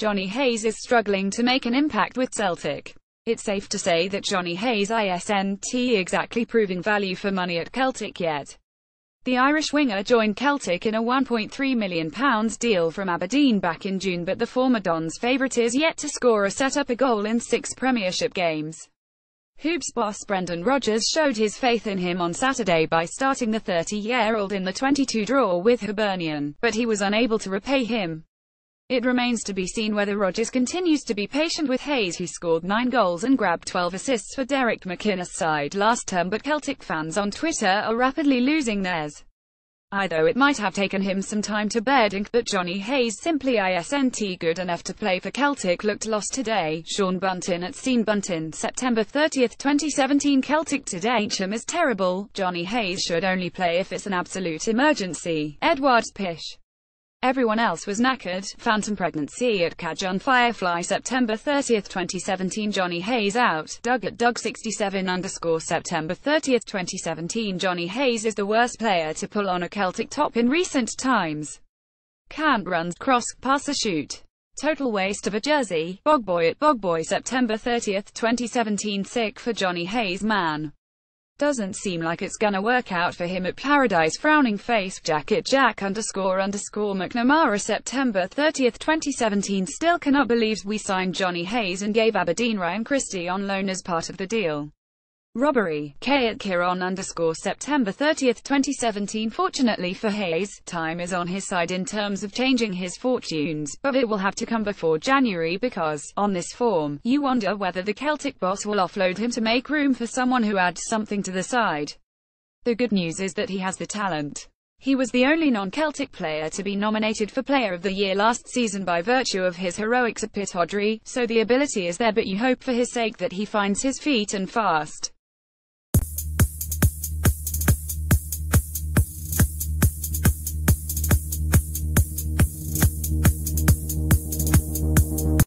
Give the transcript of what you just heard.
Johnny Hayes is struggling to make an impact with Celtic. It's safe to say that Johnny Hayes isn't exactly proving value for money at Celtic yet. The Irish winger joined Celtic in a £1.3 million deal from Aberdeen back in June, but the former Don's favourite is yet to score or set up a goal in 6 Premiership games. Hibs boss Brendan Rodgers showed his faith in him on Saturday by starting the 30-year-old in the 22 draw with Hibernian, but he was unable to repay him. It remains to be seen whether Rodgers continues to be patient with Hayes, who scored 9 goals and grabbed 12 assists for Derek McInnes' side last term, but Celtic fans on Twitter are rapidly losing theirs. Though it might have taken him some time to bed ink, but Johnny Hayes simply isn't good enough to play for Celtic looked lost today. Sean Buntin at Sean Buntin, September 30, 2017. Celtic today: HM is terrible. Johnny Hayes should only play if it's an absolute emergency. Edouard Pisch. Everyone else was knackered. Phantom pregnancy at Cajun Firefly, September 30, 2017. Johnny Hayes out. Doug at Doug67_ September 30, 2017. Johnny Hayes is the worst player to pull on a Celtic top in recent times. Can't run, cross, pass or shoot. Total waste of a jersey. Bog boy at Bog boy, September 30, 2017. Sick for Johnny Hayes, man. Doesn't seem like it's gonna work out for him at Paradise frowning face. Jacket Jack__ McNamara, September 30, 2017. Still cannot believe we signed Johnny Hayes and gave Aberdeen Ryan Christie on loan as part of the deal. Robbery. K at Kiron_ September 30, 2017. Fortunately for Hayes, time is on his side in terms of changing his fortunes, but it will have to come before January because, on this form, you wonder whether the Celtic boss will offload him to make room for someone who adds something to the side. The good news is that he has the talent. He was the only non-Celtic player to be nominated for Player of the Year last season by virtue of his heroics at Pittodrie, so the ability is there, but you hope for his sake that he finds his feet and fast.